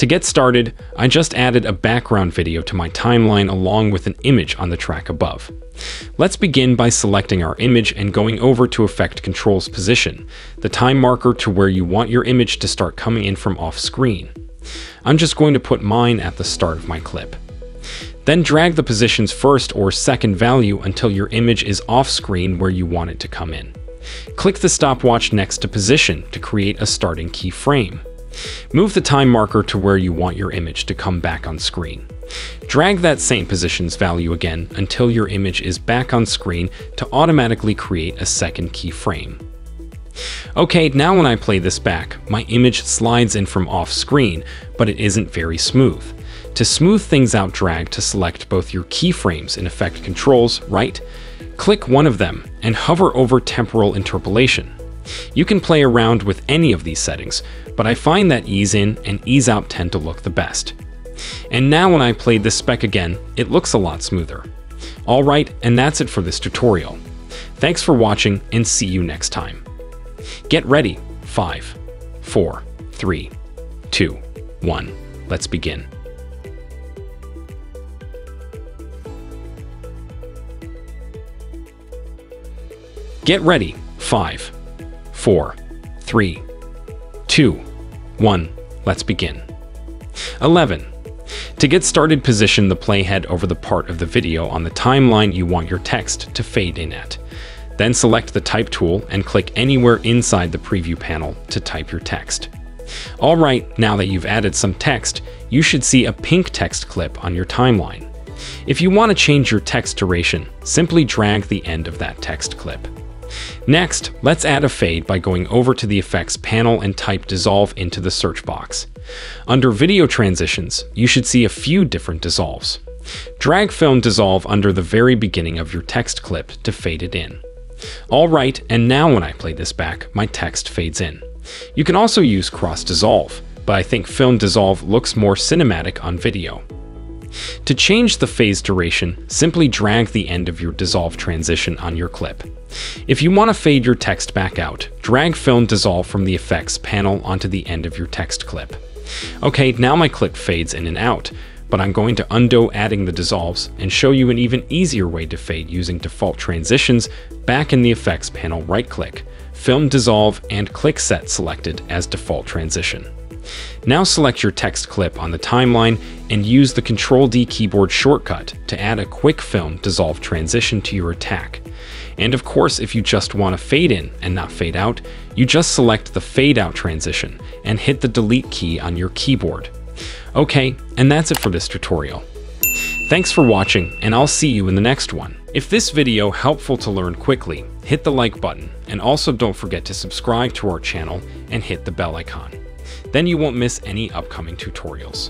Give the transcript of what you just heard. To get started, I just added a background video to my timeline along with an image on the track above. Let's begin by selecting our image and going over to Effect Controls Position, the time marker to where you want your image to start coming in from off screen. I'm just going to put mine at the start of my clip. Then drag the position's first or second value until your image is off screen where you want it to come in. Click the stopwatch next to Position to create a starting keyframe. Move the time marker to where you want your image to come back on screen. Drag that same position's value again until your image is back on screen to automatically create a second keyframe. Okay, now when I play this back, my image slides in from off screen, but it isn't very smooth. To smooth things out, drag to select both your keyframes in Effect Controls, right? Click one of them and hover over Temporal Interpolation. You can play around with any of these settings, but I find that ease in and ease out tend to look the best. And now when I play this spec again, it looks a lot smoother. Alright, and that's it for this tutorial. Thanks for watching and see you next time. Get ready. 5, 4, 3, 2, 1. Let's begin. Get ready. 5. 4, 3, 2, 1, let's begin. 11. To get started, position the playhead over the part of the video on the timeline you want your text to fade in at. Then select the Type tool and click anywhere inside the preview panel to type your text. Alright, now that you've added some text, you should see a pink text clip on your timeline. If you want to change your text duration, simply drag the end of that text clip. Next, let's add a fade by going over to the Effects panel and type Dissolve into the search box. Under Video Transitions, you should see a few different dissolves. Drag Film Dissolve under the very beginning of your text clip to fade it in. Alright, and now when I play this back, my text fades in. You can also use Cross Dissolve, but I think Film Dissolve looks more cinematic on video. To change the phase duration, simply drag the end of your dissolve transition on your clip. If you want to fade your text back out, drag Film Dissolve from the Effects panel onto the end of your text clip. Okay, now my clip fades in and out, but I'm going to undo adding the dissolves and show you an even easier way to fade using default transitions. Back in the Effects panel, right-click, Film Dissolve, and click Set Selected as Default Transition. Now select your text clip on the timeline and use the Ctrl-D keyboard shortcut to add a quick Film Dissolve transition to your attack. And of course, if you just want to fade in and not fade out, you just select the Fade Out transition and hit the Delete key on your keyboard. Okay, and that's it for this tutorial. Thanks for watching, and I'll see you in the next one. If this video helpful to learn quickly, hit the like button, and also don't forget to subscribe to our channel and hit the bell icon. Then you won't miss any upcoming tutorials.